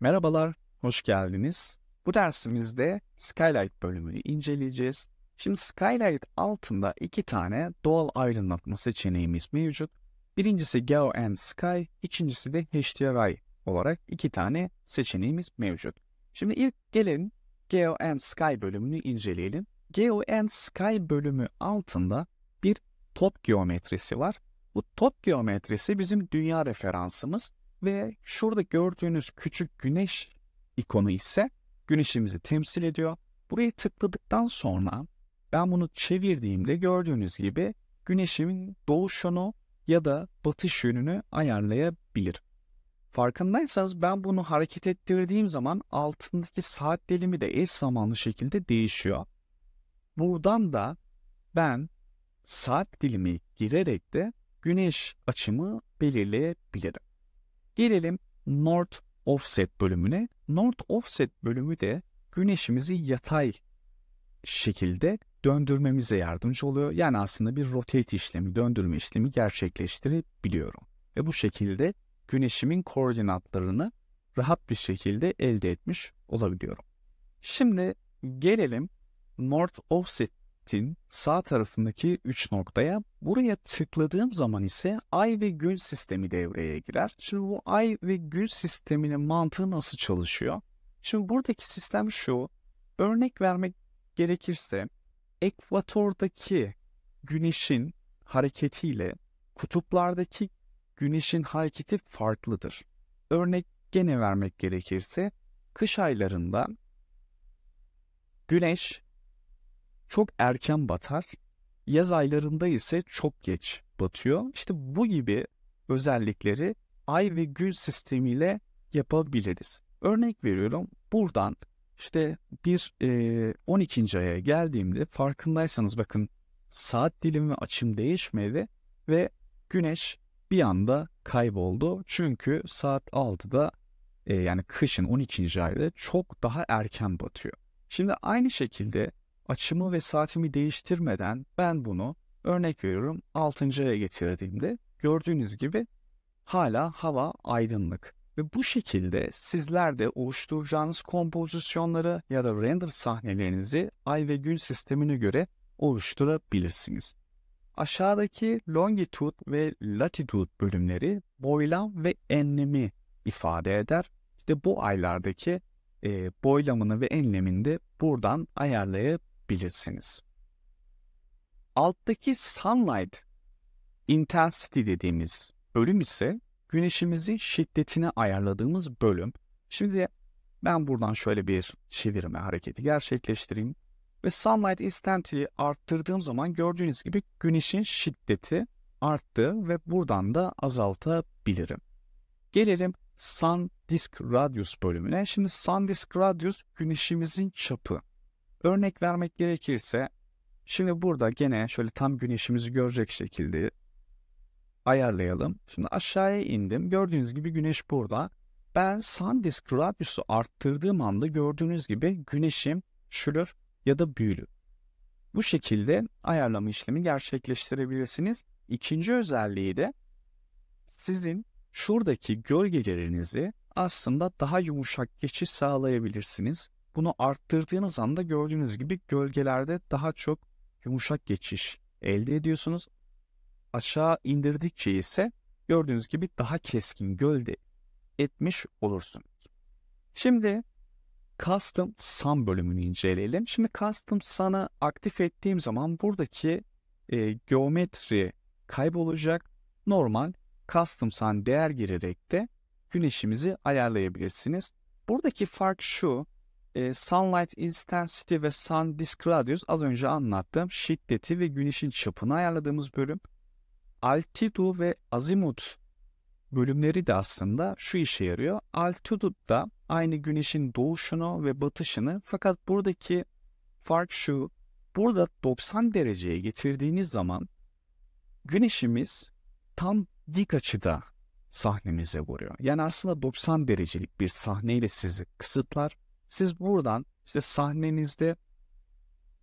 Merhabalar, hoş geldiniz. Bu dersimizde Skylight bölümünü inceleyeceğiz. Şimdi Skylight altında iki tane doğal aydınlatma seçeneğimiz mevcut. Birincisi Geo and Sky, ikincisi de HDRi olarak iki tane seçeneğimiz mevcut. Şimdi ilk gelin Geo and Sky bölümünü inceleyelim. Geo and Sky bölümü altında bir top geometrisi var. Bu top geometrisi bizim dünya referansımız ve şurada gördüğünüz küçük güneş ikonu ise güneşimizi temsil ediyor. Burayı tıkladıktan sonra ben bunu çevirdiğimde gördüğünüz gibi güneşimin doğuş yönü ya da batış yönünü ayarlayabilir. Farkındaysanız ben bunu hareket ettirdiğim zaman altındaki saat dilimi de eş zamanlı şekilde değişiyor. Buradan da ben saat dilimi girerek de güneş açımı belirleyebilirim. Gelelim North Offset bölümüne. North Offset bölümü de güneşimizi yatay şekilde döndürmemize yardımcı oluyor. Yani aslında bir rotate işlemi, döndürme işlemi gerçekleştirebiliyorum. Ve bu şekilde güneşimin koordinatlarını rahat bir şekilde elde etmiş olabiliyorum. Şimdi gelelim North Offset'in sağ tarafındaki 3 noktaya. Buraya tıkladığım zaman ise ay ve gün sistemi devreye girer. Şimdi bu ay ve gün sisteminin mantığı nasıl çalışıyor? Şimdi buradaki sistem şu. Örnek vermek gerekirse ekvatordaki güneşin hareketiyle kutuplardaki güneşin hareketi farklıdır. Örnek gene vermek gerekirse kış aylarında güneş çok erken batar, yaz aylarında ise çok geç batıyor. İşte bu gibi özellikleri ay ve gün sistemiyle yapabiliriz. Örnek veriyorum, buradan işte bir 12. aya geldiğimde farkındaysanız bakın saat dilimi ve açım değişmedi ve güneş bir anda kayboldu. Çünkü saat 6'da yani kışın 12. ayda çok daha erken batıyor. Şimdi aynı şekilde açımı ve saatimi değiştirmeden ben bunu örnek veriyorum 6. aya getirdiğimde gördüğünüz gibi hala hava aydınlık. Ve bu şekilde sizler de oluşturacağınız kompozisyonları ya da render sahnelerinizi ay ve gün sistemine göre oluşturabilirsiniz. Aşağıdaki longitude ve latitude bölümleri boylam ve enlemi ifade eder. İşte bu aylardaki boylamını ve enlemini de buradan ayarlayabilirsiniz. Alttaki Sunlight Intensity dediğimiz bölüm ise güneşimizin şiddetine ayarladığımız bölüm. Şimdi ben buradan şöyle bir çevirme hareketi gerçekleştireyim. Ve Sunlight Intensity'yi arttırdığım zaman gördüğünüz gibi güneşin şiddeti arttı ve buradan da azaltabilirim. Gelelim Sun Disk Radius bölümüne. Şimdi Sun Disk Radius güneşimizin çapı. Örnek vermek gerekirse şimdi burada gene şöyle tam güneşimizi görecek şekilde ayarlayalım. Şimdi aşağıya indim. Gördüğünüz gibi güneş burada. Ben Sun Disk Radius'u arttırdığım anda gördüğünüz gibi güneşim küçülür ya da büyülü. Bu şekilde ayarlama işlemi gerçekleştirebilirsiniz. İkinci özelliği de sizin şuradaki gölgelerinizi aslında daha yumuşak geçiş sağlayabilirsiniz. Bunu arttırdığınız anda gördüğünüz gibi gölgelerde daha çok yumuşak geçiş elde ediyorsunuz. Aşağı indirdikçe ise gördüğünüz gibi daha keskin gölge etmiş olursunuz. Şimdi Custom Sun bölümünü inceleyelim. Şimdi Custom Sun'ı aktif ettiğim zaman buradaki geometri kaybolacak. Normal Custom Sun değer girerek de güneşimizi ayarlayabilirsiniz. Buradaki fark şu. Sunlight Intensity ve Sun Disk Radius az önce anlattığım şiddeti ve güneşin çapını ayarladığımız bölüm. Altitude ve Azimut bölümleri de aslında şu işe yarıyor. Altitude'da aynı güneşin doğuşunu ve batışını, fakat buradaki fark şu. Burada 90 dereceye getirdiğiniz zaman güneşimiz tam dik açıda sahnemize vuruyor. Yani aslında 90 derecelik bir sahneyle sizi kısıtlar. Siz buradan işte sahnenizde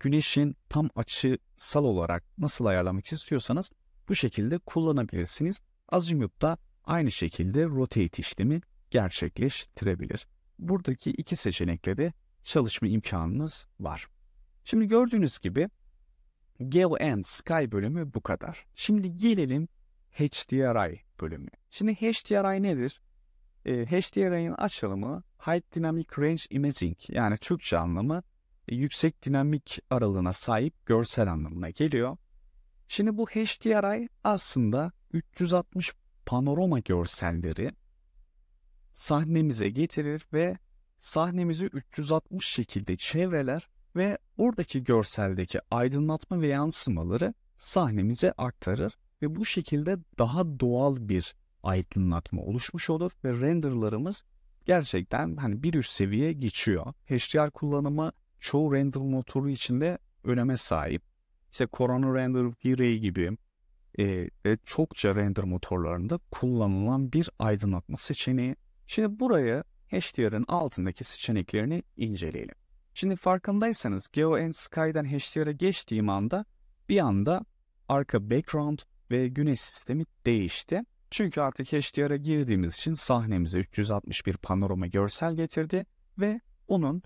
güneşin tam açısal olarak nasıl ayarlamak istiyorsanız bu şekilde kullanabilirsiniz. Azimut da aynı şekilde rotate işlemi gerçekleştirebilir. buradaki iki seçenekle de çalışma imkanınız var. Şimdi gördüğünüz gibi Geo and Sky bölümü bu kadar. Şimdi gelelim HDRi bölümü. Şimdi HDRi nedir? HDRi'nin açılımı High Dynamic Range Imaging, yani Türkçe anlamı yüksek dinamik aralığına sahip görsel anlamına geliyor. Şimdi bu HDRi aslında 360 panorama görselleri sahnemize getirir ve sahnemizi 360 şekilde çevreler ve oradaki görseldeki aydınlatma ve yansımaları sahnemize aktarır ve bu şekilde daha doğal bir aydınlatma oluşmuş olur ve renderlarımız gerçekten hani bir üst seviyeye geçiyor. HDR kullanımı çoğu render motoru içinde öneme sahip. İşte Corona Render, Vray gibi çokça render motorlarında kullanılan bir aydınlatma seçeneği. Şimdi buraya HDR'ın altındaki seçeneklerini inceleyelim. Şimdi farkındaysanız Geo and Sky'den HDR'a geçtiğim anda bir anda arka background ve güneş sistemi değişti. Çünkü artık HDR'a girdiğimiz için sahnemize 361 panorama görsel getirdi ve onun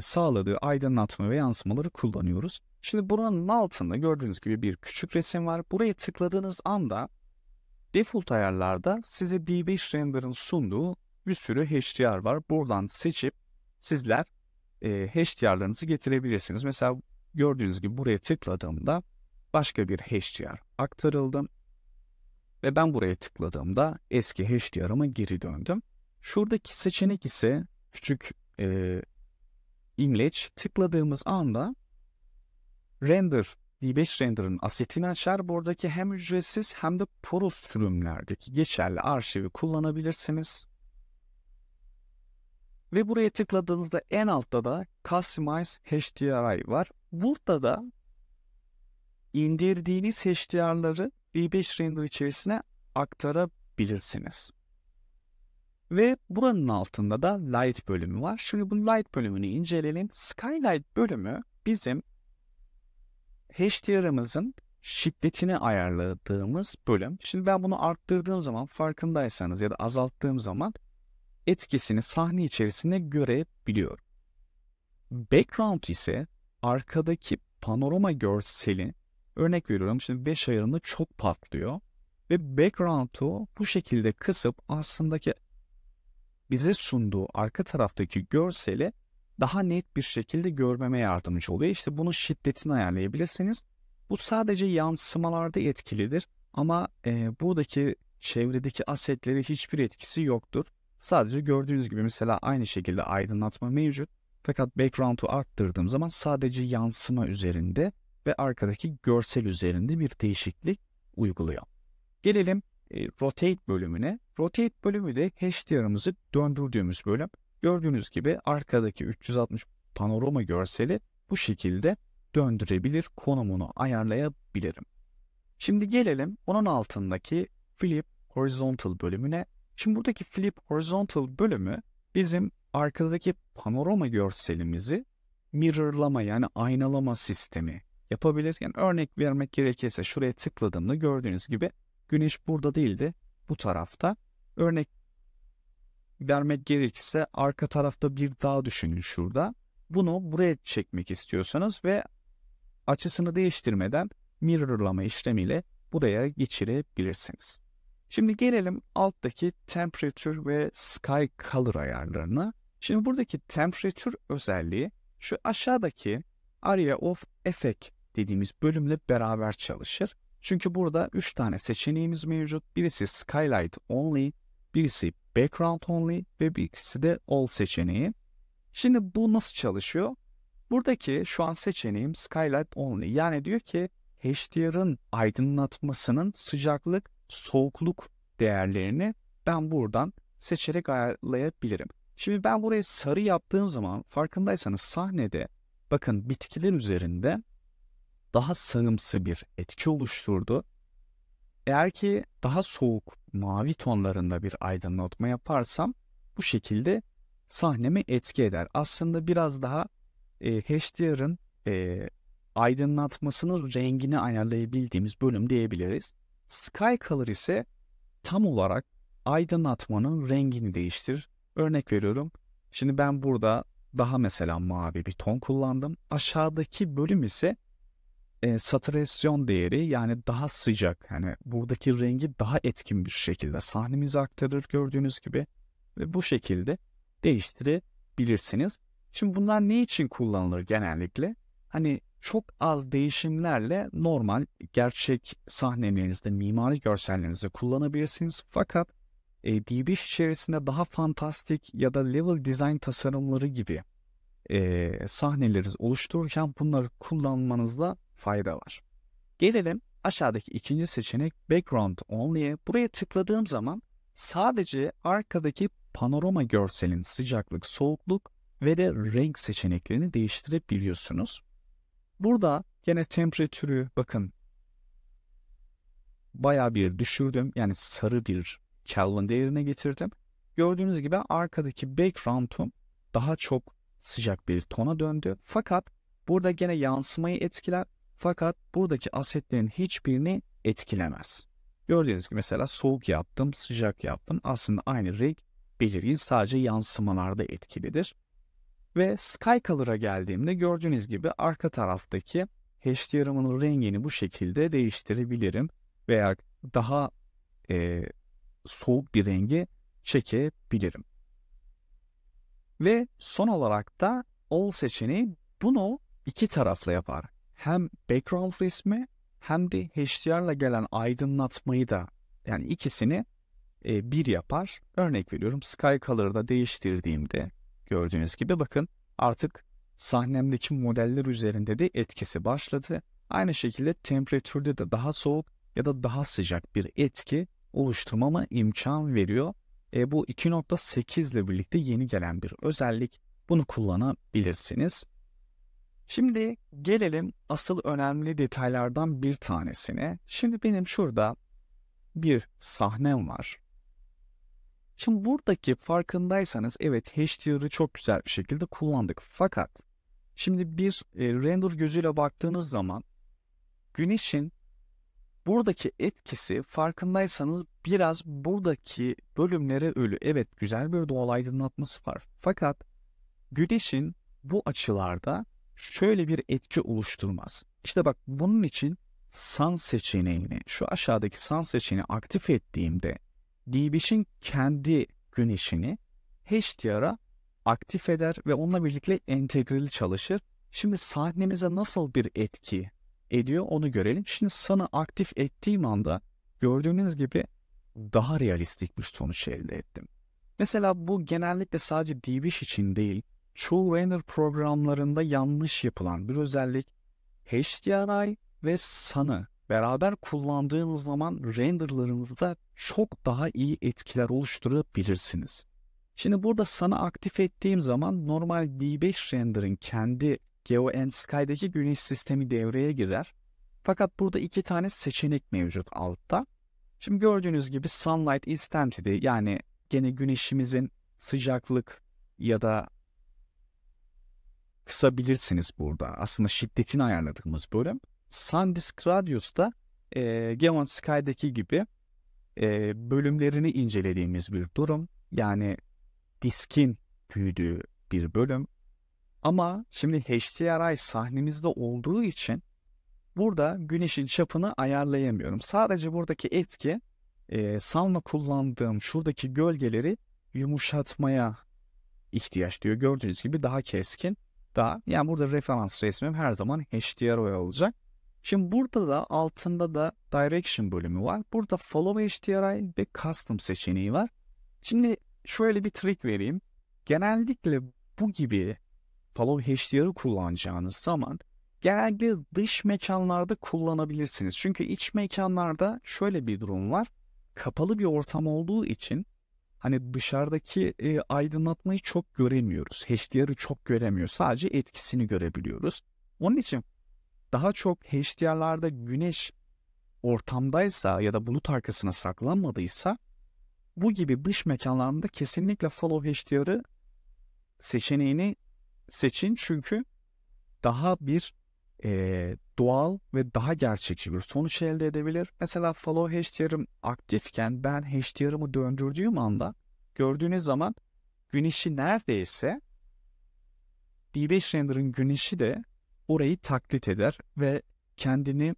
sağladığı aydınlatma ve yansımaları kullanıyoruz. Şimdi buranın altında gördüğünüz gibi bir küçük resim var. Buraya tıkladığınız anda default ayarlarda size D5 Render'ın sunduğu bir sürü HDR var. Buradan seçip sizler HDR'larınızı getirebilirsiniz. Mesela gördüğünüz gibi buraya tıkladığımda başka bir HDR aktarıldım. Ve ben buraya tıkladığımda eski HDR'ıma geri döndüm. Şuradaki seçenek ise küçük imleç. Tıkladığımız anda Render, D5 Render'ın asetini açar. Buradaki hem ücretsiz hem de pro sürümlerdeki geçerli arşivi kullanabilirsiniz. Ve buraya tıkladığınızda en altta da Customize HDRi var. Burada da indirdiğiniz HDR'ları D5 Render içerisine aktarabilirsiniz. Ve buranın altında da Light bölümü var. Şimdi bu Light bölümünü inceleyelim. Skylight bölümü bizim HDR'ımızın şiddetini ayarladığımız bölüm. Şimdi ben bunu arttırdığım zaman farkındaysanız ya da azalttığım zaman etkisini sahne içerisinde görebiliyorum. Background ise arkadaki panorama görseli, örnek veriyorum şimdi 5 ayarında çok patlıyor ve background'u bu şekilde kısıp aslında bize sunduğu arka taraftaki görseli daha net bir şekilde görmeme yardımcı oluyor. İşte bunun şiddetini ayarlayabilirsiniz. Bu sadece yansımalarda etkilidir ama buradaki çevredeki asetlere hiçbir etkisi yoktur. Sadece gördüğünüz gibi mesela aynı şekilde aydınlatma mevcut. Fakat background'u arttırdığım zaman sadece yansıma üzerinde ve arkadaki görsel üzerinde bir değişiklik uyguluyor. Gelelim Rotate bölümüne. Rotate bölümü de HDR'ımızı döndürdüğümüz bölüm. Gördüğünüz gibi arkadaki 360 panorama görseli bu şekilde döndürebilir, konumunu ayarlayabilirim. Şimdi gelelim onun altındaki Flip Horizontal bölümüne. Şimdi buradaki Flip Horizontal bölümü bizim arkadaki panorama görselimizi mirrorlama, yani aynalama sistemi yapabilir. Yani örnek vermek gerekirse şuraya tıkladığımda gördüğünüz gibi güneş burada değildi, bu tarafta. Örnek vermek gerekirse arka tarafta bir dağ düşünün şurada. Bunu buraya çekmek istiyorsanız ve açısını değiştirmeden mirrorlama işlemiyle buraya geçirebilirsiniz. Şimdi gelelim alttaki Temperature ve Sky Color ayarlarına. Şimdi buradaki Temperature özelliği şu aşağıdaki Area of Effect dediğimiz bölümle beraber çalışır. Çünkü burada 3 tane seçeneğimiz mevcut. Birisi Skylight Only, birisi Background Only ve birisi de All seçeneği. Şimdi bu nasıl çalışıyor? Buradaki şu an seçeneğim Skylight Only. Yani diyor ki HDR'ın aydınlatmasının sıcaklık, soğukluk değerlerini ben buradan seçerek ayarlayabilirim. Şimdi ben buraya sarı yaptığım zaman farkındaysanız sahnede bakın bitkiler üzerinde daha sarımsı bir etki oluşturdu. Eğer ki daha soğuk mavi tonlarında bir aydınlatma yaparsam bu şekilde sahnemi etki eder. Aslında biraz daha HDR'ın aydınlatmasının rengini ayarlayabildiğimiz bölüm diyebiliriz. Sky Color ise tam olarak aydınlatmanın rengini değiştirir. Örnek veriyorum Şimdi ben burada daha mesela mavi bir ton kullandım. Aşağıdaki bölüm ise saturasyon değeri, yani daha sıcak. Yani buradaki rengi daha etkin bir şekilde sahnemize aktarır gördüğünüz gibi. Ve bu şekilde değiştirebilirsiniz. Şimdi bunlar ne için kullanılır genellikle? Hani çok az değişimlerle normal gerçek sahnelerinizde, mimari görsellerinizde kullanabilirsiniz. Fakat DB içerisinde daha fantastik ya da level design tasarımları gibi sahneleri oluştururken bunları kullanmanızda fayda var. Gelelim aşağıdaki ikinci seçenek Background Only'ye. Buraya tıkladığım zaman sadece arkadaki panorama görselin sıcaklık, soğukluk ve de renk seçeneklerini değiştirebiliyorsunuz. Burada yine temperatürü bakın bayağı bir düşürdüm. Yani sarı bir Kelvin değerine getirdim. Gördüğünüz gibi arkadaki background'um daha çok sıcak bir tona döndü. Fakat burada gene yansımayı etkiler. Fakat buradaki asetlerin hiçbirini etkilemez. Gördüğünüz gibi mesela soğuk yaptım, sıcak yaptım. Aslında aynı renk belirgin, sadece yansımalarda etkilidir. Ve Sky Color'a geldiğimde gördüğünüz gibi arka taraftaki HDR'ımın rengini bu şekilde değiştirebilirim. Veya daha soğuk bir rengi çekebilirim. Ve son olarak da All seçeneği bunu iki taraflı yapar. Hem background resmi hem de HDR'la gelen aydınlatmayı da, yani ikisini bir yapar. Örnek veriyorum, Sky Color'da değiştirdiğimde gördüğünüz gibi bakın artık sahnemdeki modeller üzerinde de etkisi başladı. Aynı şekilde temperatürde de daha soğuk ya da daha sıcak bir etki oluşturmama imkan veriyor. Bu 2.8 ile birlikte yeni gelen bir özellik. Bunu kullanabilirsiniz. Şimdi gelelim asıl önemli detaylardan bir tanesine. Şimdi benim şurada bir sahnem var. Şimdi buradaki farkındaysanız evet HDR'i çok güzel bir şekilde kullandık. Fakat şimdi bir render gözüyle baktığınız zaman güneşin buradaki etkisi farkındaysanız biraz buradaki bölümlere ölü. Evet güzel bir doğal aydınlatması var. Fakat güneşin bu açılarda şöyle bir etki oluşturmaz. İşte bak bunun için Sun seçeneğini, şu aşağıdaki Sun seçeneğini aktif ettiğimde D5'in kendi güneşini HDR'a aktif eder ve onunla birlikte entegreli çalışır. Şimdi sahnemize nasıl bir etki ediyor onu görelim. Şimdi Sun'ı aktif ettiğim anda gördüğünüz gibi daha realistik bir sonuç elde ettim. Mesela bu genellikle sadece D5 için değil, çoğu render programlarında yanlış yapılan bir özellik. HDRi ve Sun'ı beraber kullandığınız zaman renderlarınızda çok daha iyi etkiler oluşturabilirsiniz. Şimdi burada Sun'ı aktif ettiğim zaman normal D5 render'ın kendi Geo and Sky'daki güneş sistemi devreye girer. Fakat burada iki tane seçenek mevcut altta. Şimdi gördüğünüz gibi Sunlight Intensity, yani gene güneşimizin sıcaklık ya da kısabilirsiniz burada. Aslında şiddetini ayarladığımız bölüm. Sun Disk Radius da Geo and Sky'daki gibi bölümlerini incelediğimiz bir durum. Yani diskin büyüdüğü bir bölüm. Ama şimdi HDRi sahnemizde olduğu için burada güneşin çapını ayarlayamıyorum. Sadece buradaki etki sun'la kullandığım şuradaki gölgeleri yumuşatmaya ihtiyaç duyuyor. Gördüğünüz gibi daha keskin. Yani burada referans resmim her zaman HDRi olacak. Şimdi burada da altında da Direction bölümü var. Burada Follow HDRi ve Custom seçeneği var. Şimdi şöyle bir trik vereyim. Genellikle bu gibi Follow HDR'ı kullanacağınız zaman genellikle dış mekanlarda kullanabilirsiniz. Çünkü iç mekanlarda şöyle bir durum var. Kapalı bir ortam olduğu için hani dışarıdaki aydınlatmayı çok göremiyoruz. HDR'ı çok göremiyoruz. Sadece etkisini görebiliyoruz. Onun için daha çok HDR'larda güneş ortamdaysa ya da bulut arkasına saklanmadıysa bu gibi dış mekanlarda kesinlikle Follow HDR'ı seçeneğini seçin, çünkü daha bir doğal ve daha gerçekçi bir sonuç elde edebilir. Mesela Follow HDR'ım aktifken ben HDR'ımı döndürdüğüm anda gördüğünüz zaman güneşi neredeyse D5 Render'ın güneşi de orayı taklit eder ve kendini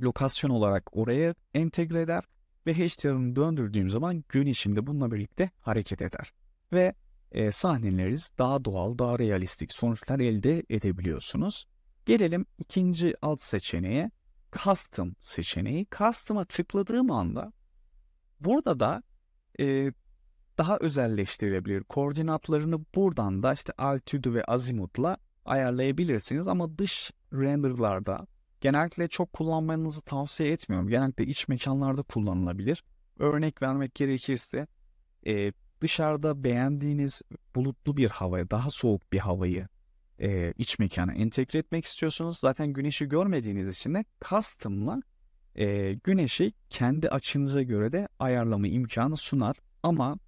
lokasyon olarak oraya entegre eder ve HDR'ını döndürdüğüm zaman güneşim de bununla birlikte hareket eder. Ve sahneleriz daha doğal, daha realistik sonuçlar elde edebiliyorsunuz. Gelelim ikinci alt seçeneğe, Custom seçeneği. Custom'a tıkladığım anda burada da daha özelleştirilebilir. Koordinatlarını buradan da işte Altitude ve Azimut'la ayarlayabilirsiniz ama dış renderlarda genellikle çok kullanmanızı tavsiye etmiyorum. Genellikle iç mekanlarda kullanılabilir. Örnek vermek gerekirse dışarıda beğendiğiniz bulutlu bir havaya, daha soğuk bir havayı iç mekana entegre etmek istiyorsunuz. Zaten güneşi görmediğiniz için de Custom'la güneşi kendi açınıza göre de ayarlama imkanı sunar. Ama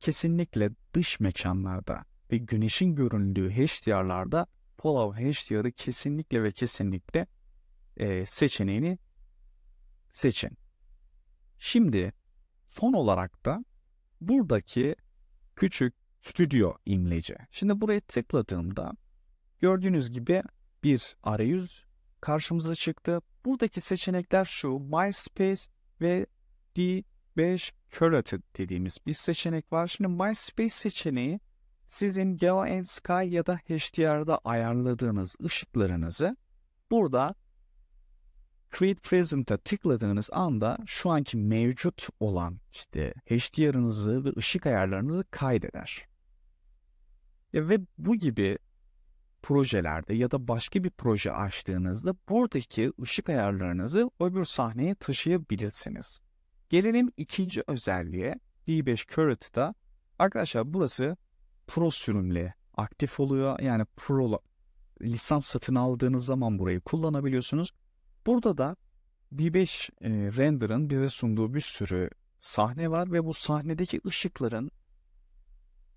kesinlikle dış mekanlarda ve güneşin göründüğü HDR'larda Follow HDR'ı kesinlikle ve kesinlikle seçeneğini seçin. Şimdi son olarak da buradaki küçük stüdyo imleci. Şimdi buraya tıkladığımda gördüğünüz gibi bir arayüz karşımıza çıktı. Buradaki seçenekler şu: MySpace ve D5 Curated dediğimiz bir seçenek var. Şimdi MySpace seçeneği sizin Geo and Sky ya da HDR'da ayarladığınız ışıklarınızı burada Create Present'a tıkladığınız anda şu anki mevcut olan işte HDR'ınızı ve ışık ayarlarınızı kaydeder. Ve bu gibi projelerde ya da başka bir proje açtığınızda buradaki ışık ayarlarınızı öbür sahneye taşıyabilirsiniz. Gelelim ikinci özelliğe, D5 Curated'da. Arkadaşlar burası Pro sürümle aktif oluyor. Yani Pro lisans satın aldığınız zaman burayı kullanabiliyorsunuz. Burada da D5 Render'ın bize sunduğu bir sürü sahne var ve bu sahnedeki ışıkların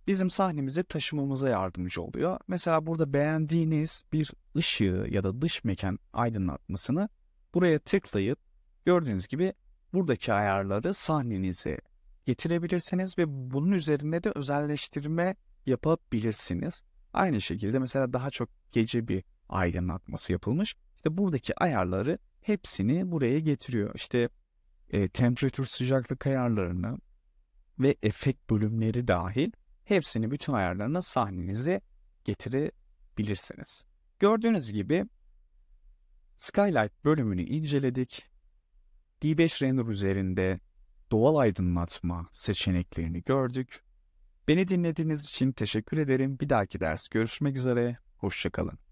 bizim sahnemize taşımamıza yardımcı oluyor. Mesela burada beğendiğiniz bir ışığı ya da dış mekan aydınlatmasını buraya tıklayıp gördüğünüz gibi buradaki ayarları sahnenize getirebilirsiniz ve bunun üzerine de özelleştirme yapabilirsiniz. Aynı şekilde mesela daha çok gece bir aydınlatması yapılmış. İşte buradaki ayarları hepsini buraya getiriyor. İşte temperatür, sıcaklık ayarlarını ve efekt bölümleri dahil hepsini, bütün ayarlarını sahnenize getirebilirsiniz. Gördüğünüz gibi Skylight bölümünü inceledik. D5 Render üzerinde doğal aydınlatma seçeneklerini gördük. Beni dinlediğiniz için teşekkür ederim. Bir dahaki ders görüşmek üzere. Hoşça kalın.